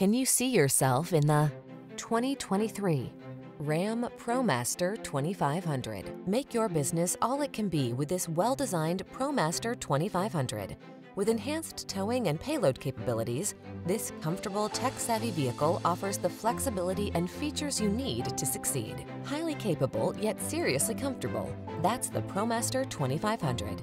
Can you see yourself in the 2023 Ram ProMaster 2500? Make your business all it can be with this well-designed ProMaster 2500. With enhanced towing and payload capabilities, this comfortable, tech-savvy vehicle offers the flexibility and features you need to succeed. Highly capable, yet seriously comfortable. That's the ProMaster 2500.